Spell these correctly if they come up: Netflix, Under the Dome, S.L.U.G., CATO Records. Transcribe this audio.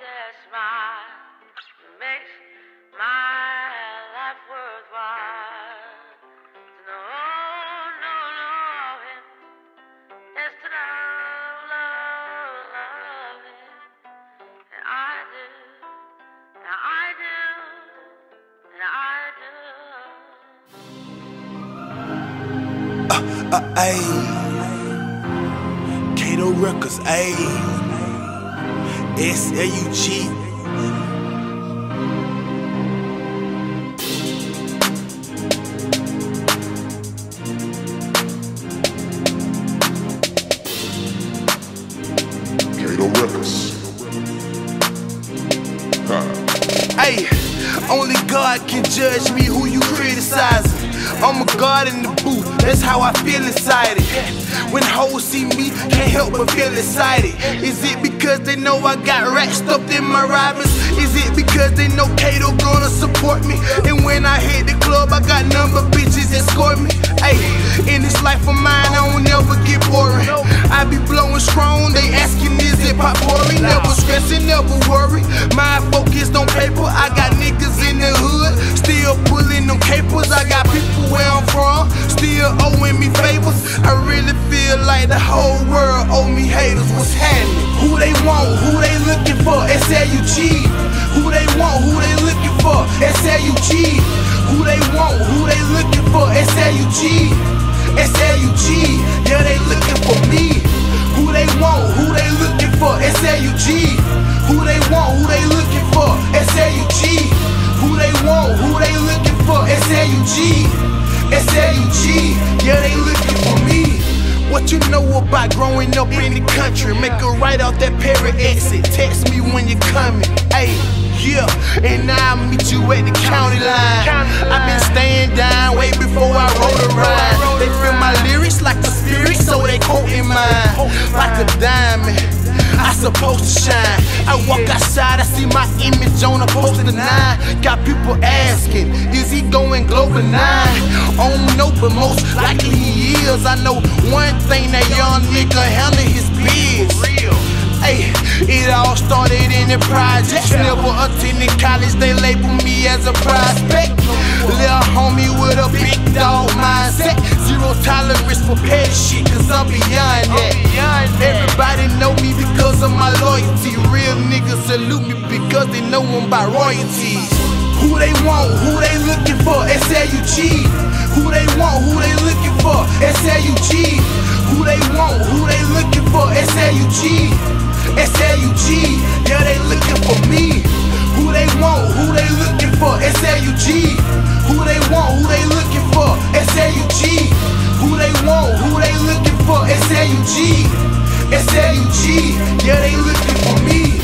that smile makes my life worthwhile. No, no, no, him. Yes, to love him. And I do, and I do, and I do. CATO Records, ayy. S.L.U.G. CATO Records. Hey, only God can judge me who you criticizing. I'm a god in the booth, that's how I feel inside it. When hoes see me, can't help but feel excited. Is it because they know I got racks stuffed in my rivals? Is it because they know Cato gonna support me? And when I hit the club, I got number bitches that escort me. Ayy, in this life of mine, I don't ever get boring. I be blowing strong, they asking is it pop boring? Never stressing, never worry, mind focused on paper. I got niggas in the hood, still pulling them capers. I got people where I'm from, still owing me favors. I really feel like the whole world owe me haters. What's happening? Who they want, who they looking for? S.L.U.G. Who they want, who they looking for? S.L.U.G. Who they want, who they looking for? S.L.U.G. S.L.U.G. Yeah, they looking for me. Who they want, who they looking for? S.L.U.G. Who they want, who they looking for? S.L.U.G. Who they want, who they looking for? S.L.U.G. S.L.U.G. Yeah, they looking for me. What you know about growing up in the country? Make a right off that parent exit. Text me when you're coming. Ayy, yeah, and I'll meet you at the county line. I've been staying down way before I rode a ride. They feel my lyrics like the spirit, so they quoting mine. Like a diamond, I supposed to shine. I walk outside, I see my image on a poster 9. Got people asking, is he going global 9? I don't know, but most likely he is. I know one thing, that young nigga handle his biz. Ayy, it all started in the projects. Never attended college, they label me as a prospect. Lil' homie with a big dog mindset. Zero tolerance for petty shit, cause I'm beyond that. Everybody know me because of my loyalty. Real niggas salute me because they know I'm by royalties. Who they want, who they looking for? S.L.U.G. Who they want, who they looking for? S.L.U.G. Who they want, who they looking for? S.L.U.G. S.L.U.G. Yeah, they looking for me. Who they want, who they looking for? S.L.U.G. Who they want, who they looking for? S.L.U.G. Who they want, who they looking for? S.L.U.G. S.L.U.G. Yeah, they looking for me.